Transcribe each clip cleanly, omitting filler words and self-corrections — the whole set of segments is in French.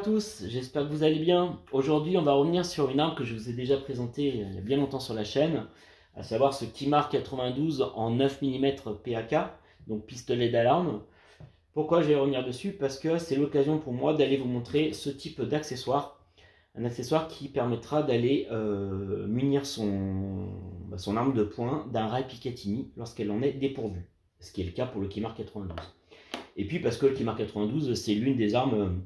tous, j'espère que vous allez bien. Aujourd'hui on va revenir sur une arme que je vous ai déjà présentée il y a bien longtemps sur la chaîne, à savoir ce Kimar 92 en 9 mm PAK, donc pistolet d'alarme. Pourquoi je vais revenir dessus? Parce que c'est l'occasion pour moi d'aller vous montrer ce type d'accessoire, un accessoire qui permettra d'aller munir son arme de poing d'un rail Picatinny lorsqu'elle en est dépourvue, ce qui est le cas pour le Kimar 92. Et puis parce que le Kimar 92 c'est l'une des armes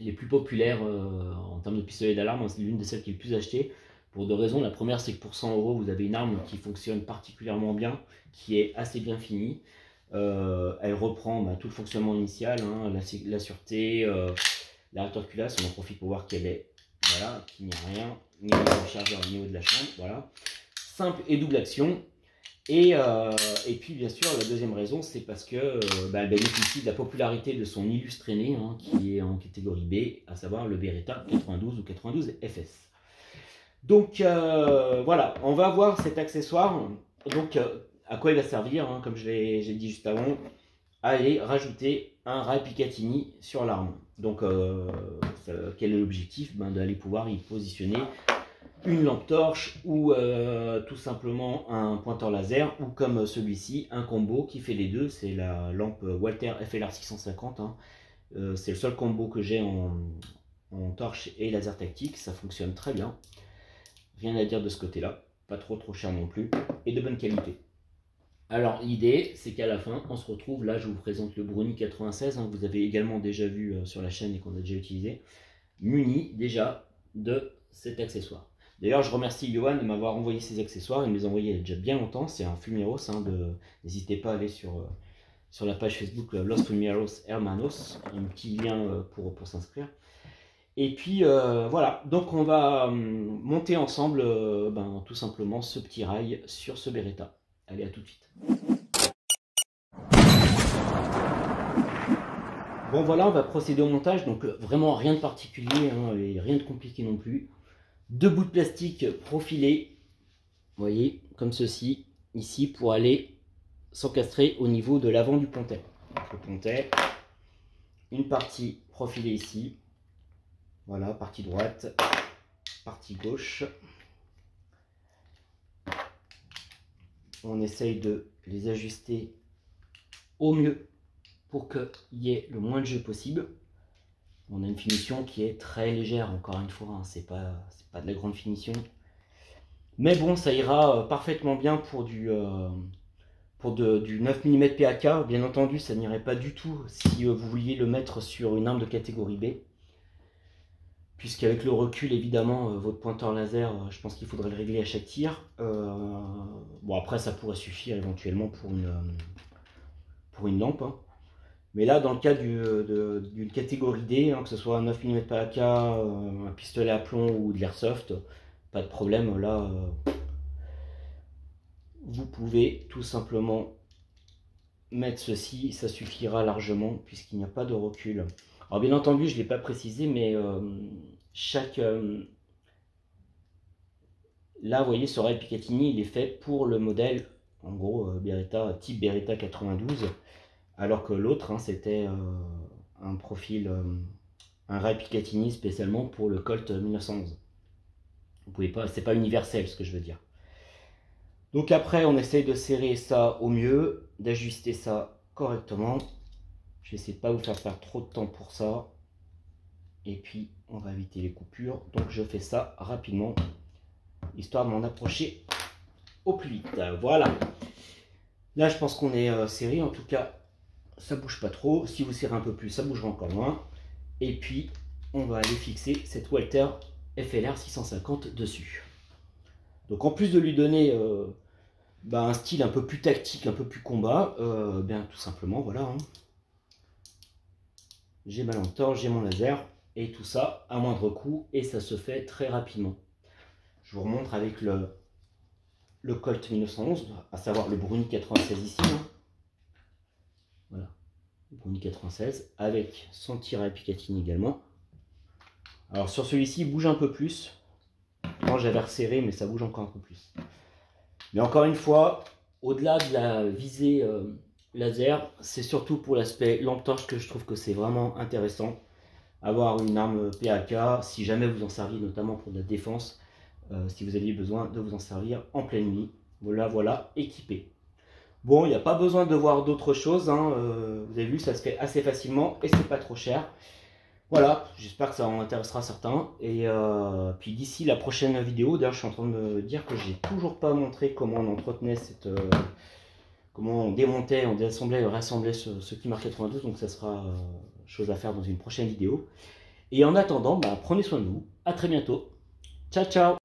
les plus populaires en termes de pistolet d'alarme, c'est l'une de celles qui est le plus achetée pour deux raisons. La première, c'est que pour 100 € vous avez une arme qui fonctionne particulièrement bien, qui est assez bien finie. Elle reprend tout le fonctionnement initial, hein, la sûreté, la retorculasse. On en profite pour voir qu'elle est, voilà, qu'il n'y a rien, ni au chargeur, ni au niveau de la chambre, voilà. Simple et double action. Et puis bien sûr la deuxième raison, c'est parce que elle bénéficie de la popularité de son illustre aîné, hein, qui est en catégorie B, à savoir le Beretta 92 ou 92 FS. Donc voilà, on va voir cet accessoire. Donc à quoi il va servir, hein, comme je l'ai dit juste avant, à aller rajouter un rail Picatinny sur l'arme. Donc quel est l'objectif? D'aller pouvoir y positionner une lampe torche ou tout simplement un pointeur laser, ou comme celui-ci, un combo qui fait les deux. C'est la lampe Walther FLR650, hein. C'est le seul combo que j'ai en torche et laser tactique, ça fonctionne très bien, rien à dire de ce côté là, pas trop cher non plus, et de bonne qualité. Alors l'idée, c'est qu'à la fin on se retrouve, là je vous présente le Browning 96, hein, que vous avez également déjà vu sur la chaîne et qu'on a déjà utilisé, muni déjà de cet accessoire. D'ailleurs, je remercie Johan de m'avoir envoyé ces accessoires. Il me les a envoyés il y a déjà bien longtemps. C'est un Fumieros. Hein, n'hésitez pas à aller sur la page Facebook Los Fumieros Hermanos. Un petit lien pour s'inscrire. Et puis, voilà. Donc, on va monter ensemble tout simplement ce petit rail sur ce Beretta. Allez, à tout de suite. Bon, voilà, on va procéder au montage. Donc, vraiment rien de particulier, hein, et rien de compliqué non plus. Deux bouts de plastique profilés, vous voyez, comme ceci, ici, pour aller s'encastrer au niveau de l'avant du pontet. Donc, le pontet, une partie profilée ici, voilà, partie droite, partie gauche. On essaye de les ajuster au mieux pour qu'il y ait le moins de jeu possible. On a une finition qui est très légère, encore une fois, hein, c'est pas de la grande finition. Mais bon, ça ira parfaitement bien pour du 9 mm PAK. Bien entendu, ça n'irait pas du tout si vous vouliez le mettre sur une arme de catégorie B. Puisqu'avec le recul, évidemment, votre pointeur laser, je pense qu'il faudrait le régler à chaque tir. Bon, après, ça pourrait suffire éventuellement pour une lampe, hein. Mais là, dans le cas d'une catégorie D, hein, que ce soit un 9 mm PAK, un pistolet à plomb ou de l'airsoft, pas de problème. Là, vous pouvez tout simplement mettre ceci, ça suffira largement puisqu'il n'y a pas de recul. Alors bien entendu, je ne l'ai pas précisé, mais là, vous voyez, ce rail Picatinny, il est fait pour le modèle, en gros, Beretta, type Beretta 92. Alors que l'autre, hein, c'était un profil, un rail Picatinny spécialement pour le Colt 1911. Vous pouvez pas, c'est pas universel ce que je veux dire. Donc après, on essaye de serrer ça au mieux, d'ajuster ça correctement. Je vais essayer de pas vous faire perdre trop de temps pour ça. Et puis, on va éviter les coupures. Donc je fais ça rapidement, histoire de m'en approcher au plus vite. Voilà. Là, je pense qu'on est serré, en tout cas. Ça bouge pas trop, si vous serrez un peu plus, ça bougera encore moins. Et puis, on va aller fixer cette Walther FLR 650 dessus. Donc en plus de lui donner un style un peu plus tactique, un peu plus combat, tout simplement, voilà, hein. J'ai ma lampe torche, j'ai mon laser, et tout ça à moindre coût, et ça se fait très rapidement. Je vous remontre avec le Colt 1911, à savoir le Browning 96 ici, hein. Voilà, Browning 96 avec son tir à Picatinny également. Alors sur celui-ci, il bouge un peu plus. Moi j'avais resserré, mais ça bouge encore un peu plus. Mais encore une fois, au-delà de la visée laser, c'est surtout pour l'aspect lampe torche que je trouve que c'est vraiment intéressant. avoir une arme PAK si jamais vous en serviez notamment pour de la défense, si vous aviez besoin de vous en servir en pleine nuit. Voilà équipé. Bon, il n'y a pas besoin de voir d'autres choses, hein. Vous avez vu, ça se fait assez facilement et c'est pas trop cher. Voilà, j'espère que ça en intéressera certains. Et puis d'ici la prochaine vidéo, d'ailleurs je suis en train de me dire que j'ai toujours pas montré comment on entretenait cette... comment on démontait, on désassemblait et rassemblait ce qui marque 92, donc ça sera chose à faire dans une prochaine vidéo. Et en attendant, bah, prenez soin de vous, à très bientôt, ciao ciao.